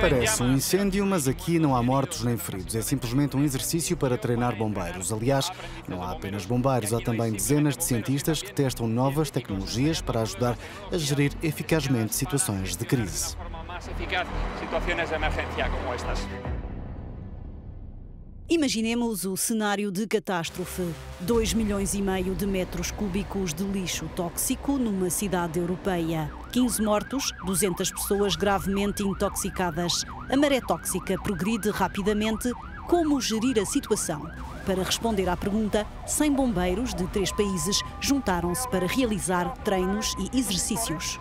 Parece um incêndio, mas aqui não há mortos nem feridos. É simplesmente um exercício para treinar bombeiros. Aliás, não há apenas bombeiros, há também dezenas de cientistas que testam novas tecnologias para ajudar a gerir eficazmente situações de crise. Imaginemos o cenário de catástrofe. 2,5 milhões de metros cúbicos de lixo tóxico numa cidade europeia. 15 mortos, 200 pessoas gravemente intoxicadas. A maré tóxica progride rapidamente. Como gerir a situação? Para responder à pergunta, 100 bombeiros de 3 países juntaram-se para realizar treinos e exercícios.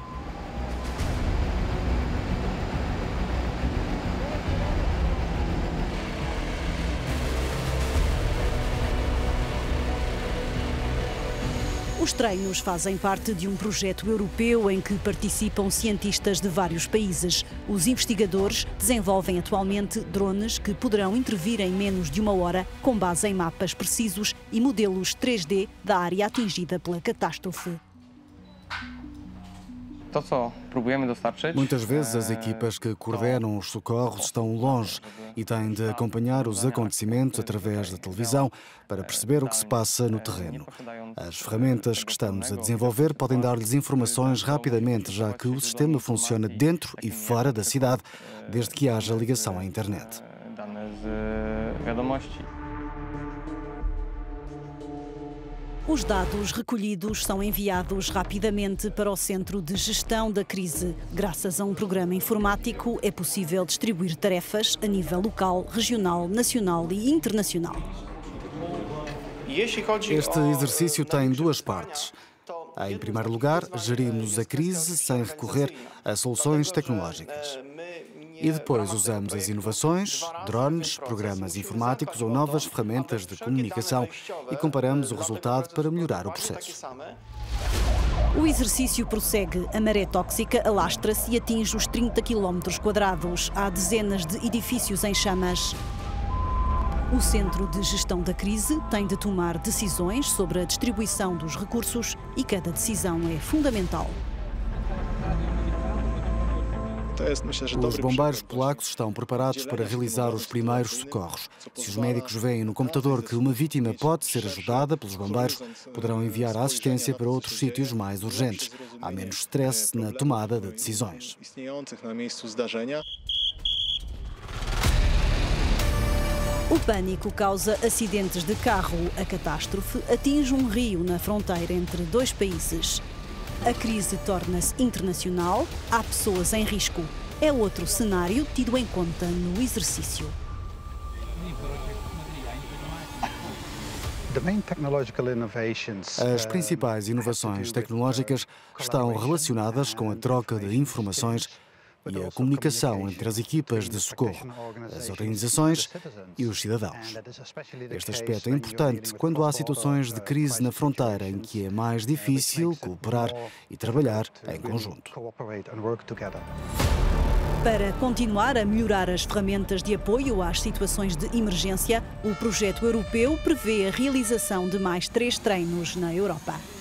Os treinos fazem parte de um projeto europeu em que participam cientistas de vários países. Os investigadores desenvolvem atualmente drones que poderão intervir em menos de 1 hora, com base em mapas precisos e modelos 3D da área atingida pela catástrofe. Muitas vezes as equipas que coordenam os socorros estão longe e têm de acompanhar os acontecimentos através da televisão para perceber o que se passa no terreno. As ferramentas que estamos a desenvolver podem dar-lhes informações rapidamente, já que o sistema funciona dentro e fora da cidade, desde que haja ligação à internet. Os dados recolhidos são enviados rapidamente para o Centro de Gestão da Crise. Graças a um programa informático, é possível distribuir tarefas a nível local, regional, nacional e internacional. Este exercício tem 2 partes. Em primeiro lugar, gerimos a crise sem recorrer a soluções tecnológicas. E depois usamos as inovações, drones, programas informáticos ou novas ferramentas de comunicação e comparamos o resultado para melhorar o processo. O exercício prossegue. A maré tóxica alastra-se e atinge os 30 km². Há dezenas de edifícios em chamas. O Centro de Gestão da Crise tem de tomar decisões sobre a distribuição dos recursos e cada decisão é fundamental. Os bombeiros polacos estão preparados para realizar os primeiros socorros. Se os médicos veem no computador que uma vítima pode ser ajudada pelos bombeiros, poderão enviar a assistência para outros sítios mais urgentes. Há menos stress na tomada de decisões. O pânico causa acidentes de carro. A catástrofe atinge um rio na fronteira entre 2 países. A crise torna-se internacional, há pessoas em risco. É outro cenário tido em conta no exercício. As principais inovações tecnológicas estão relacionadas com a troca de informações e a comunicação entre as equipas de socorro, as organizações e os cidadãos. Este aspecto é importante quando há situações de crise na fronteira em que é mais difícil cooperar e trabalhar em conjunto. Para continuar a melhorar as ferramentas de apoio às situações de emergência, o projeto europeu prevê a realização de mais 3 treinos na Europa.